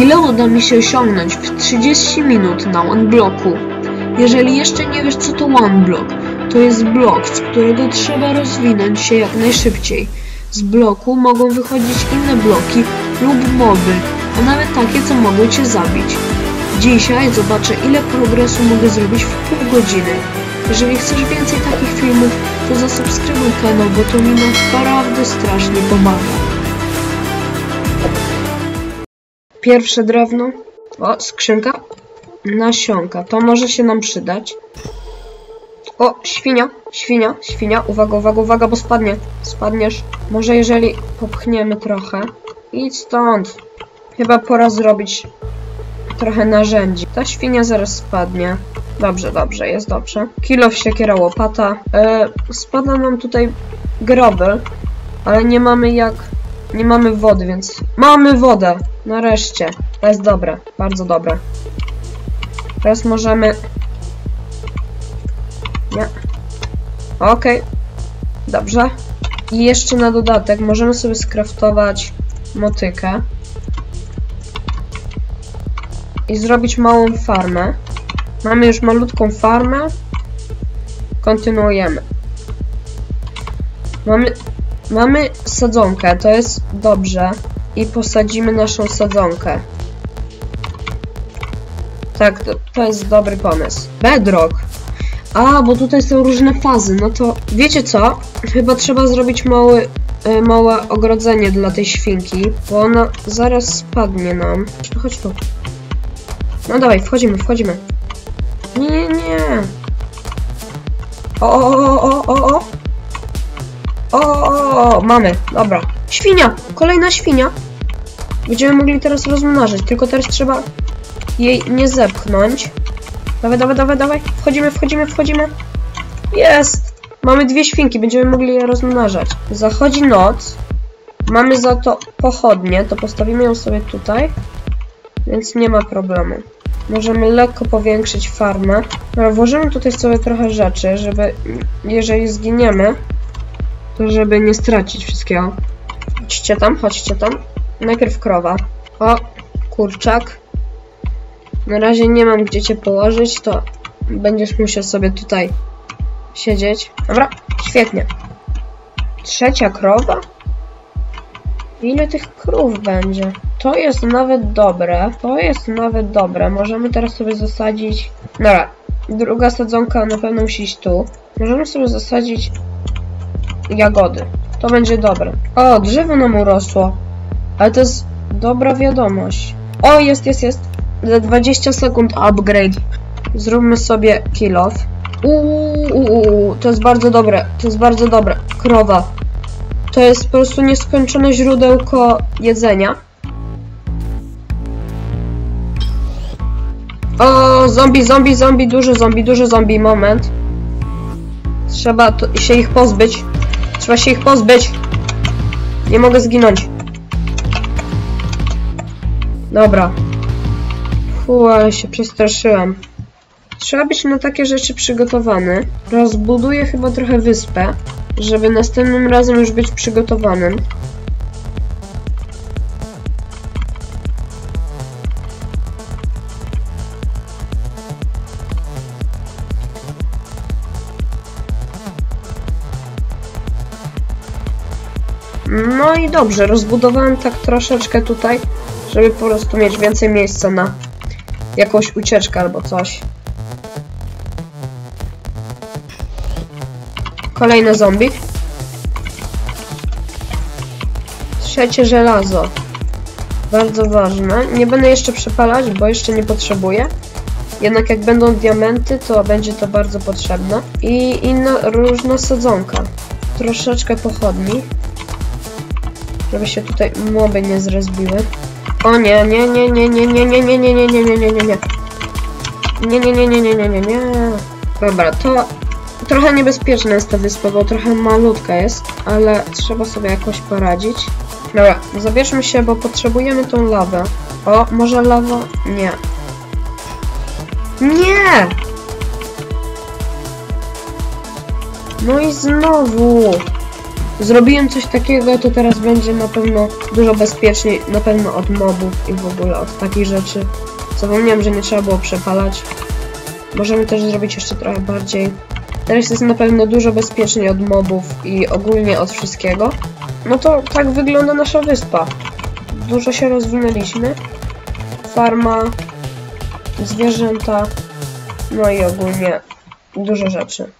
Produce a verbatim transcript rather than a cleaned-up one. Ile uda mi się osiągnąć w trzydzieści minut na OneBlocku? Jeżeli jeszcze nie wiesz, co to OneBlock, to jest blok, z którego trzeba rozwinąć się jak najszybciej. Z bloku mogą wychodzić inne bloki lub moby, a nawet takie, co mogą cię zabić. Dzisiaj zobaczę, ile progresu mogę zrobić w pół godziny. Jeżeli chcesz więcej takich filmów, to zasubskrybuj kanał, bo to mi naprawdę strasznie pomaga. Pierwsze drewno. O, skrzynka. Nasionka. To może się nam przydać. O, świnia, świnia, świnia. Uwaga, uwaga, uwaga, bo spadnie. Spadniesz. Może jeżeli popchniemy trochę. Idź stąd. Chyba pora zrobić trochę narzędzi. Ta świnia zaraz spadnie. Dobrze, dobrze, jest dobrze. Kilo, siekiera, łopata. Yy, spada nam tutaj grobel, ale nie mamy jak... Nie mamy wody, więc... Mamy wodę! Nareszcie. To jest dobre, bardzo dobre. Teraz możemy... Nie. Okej. Okay. Dobrze. I jeszcze na dodatek możemy sobie skraftować motykę. I zrobić małą farmę. Mamy już malutką farmę. Kontynuujemy. Mamy, mamy sadzonkę, to jest dobrze. I posadzimy naszą sadzonkę. Tak, to, to jest dobry pomysł. Bedrock. A, bo tutaj są różne fazy. No to wiecie co? Chyba trzeba zrobić mały, y, małe ogrodzenie dla tej świnki, bo ona zaraz spadnie nam. Chodź tu. No dawaj, wchodzimy, wchodzimy. Nie, nie, nie. O, o, o, o, o. O, o, o, mamy. Dobra. Świnia. Kolejna świnia. Będziemy mogli teraz rozmnażać, tylko teraz trzeba jej nie zepchnąć. Dawaj, dawaj, dawaj, dawaj. Wchodzimy, wchodzimy, wchodzimy. Jest. Mamy dwie świnki, będziemy mogli je rozmnażać. Zachodzi noc. Mamy za to pochodnie, to postawimy ją sobie tutaj. Więc nie ma problemu. Możemy lekko powiększyć farmę. No, włożymy tutaj sobie trochę rzeczy, żeby jeżeli zginiemy, to żeby nie stracić wszystkiego. Chodźcie tam, chodźcie tam. Najpierw krowa. O, kurczak. Na razie nie mam gdzie cię położyć, to będziesz musiał sobie tutaj siedzieć. Dobra, świetnie. Trzecia krowa? Ile tych krów będzie? To jest nawet dobre. To jest nawet dobre. Możemy teraz sobie zasadzić... Dobra. Druga sadzonka na pewno musi iść tu. Możemy sobie zasadzić jagody. To będzie dobre. O, drzewo nam urosło. Ale to jest dobra wiadomość. O, jest, jest, jest. Za dwadzieścia sekund upgrade. Zróbmy sobie kill off. Uuu, to jest bardzo dobre. To jest bardzo dobre. Krowa. To jest po prostu nieskończone źródełko jedzenia. O, zombie, zombie, zombie, duży zombie, duży zombie, moment. Trzeba to, się ich pozbyć. Trzeba się ich pozbyć. Nie mogę zginąć. Dobra. Fuuu, ale się przestraszyłem. Trzeba być na takie rzeczy przygotowany. Rozbuduję chyba trochę wyspę, żeby następnym razem już być przygotowanym. No i dobrze, rozbudowałem tak troszeczkę tutaj, żeby po prostu mieć więcej miejsca na jakąś ucieczkę albo coś. Kolejne zombie. Trzecie żelazo. Bardzo ważne. Nie będę jeszcze przepalać, bo jeszcze nie potrzebuję. Jednak jak będą diamenty, to będzie to bardzo potrzebne. I inna różna sadzonka. Troszeczkę pochodni. Żeby się tutaj moby nie zrezbiły. O nie, nie, nie, nie, nie, nie, nie, nie, nie, nie, nie, nie, nie, nie, nie. Nie, nie, nie, nie, nie, nie, nie, nie. Dobra, to trochę niebezpieczna jest ta wyspa, bo trochę malutka jest, ale trzeba sobie jakoś poradzić. Dobra, zabierzmy się, bo potrzebujemy tą lawę. O, może lawa? Nie. Nie! No i znowu! zrobiłem coś takiego, to teraz będzie na pewno dużo bezpieczniej, na pewno od mobów i w ogóle od takich rzeczy. Zapomniałem, że nie trzeba było przepalać. Możemy też zrobić jeszcze trochę bardziej. Teraz jest na pewno dużo bezpieczniej od mobów i ogólnie od wszystkiego. No to tak wygląda nasza wyspa. Dużo się rozwinęliśmy. Farma, zwierzęta, no i ogólnie dużo rzeczy.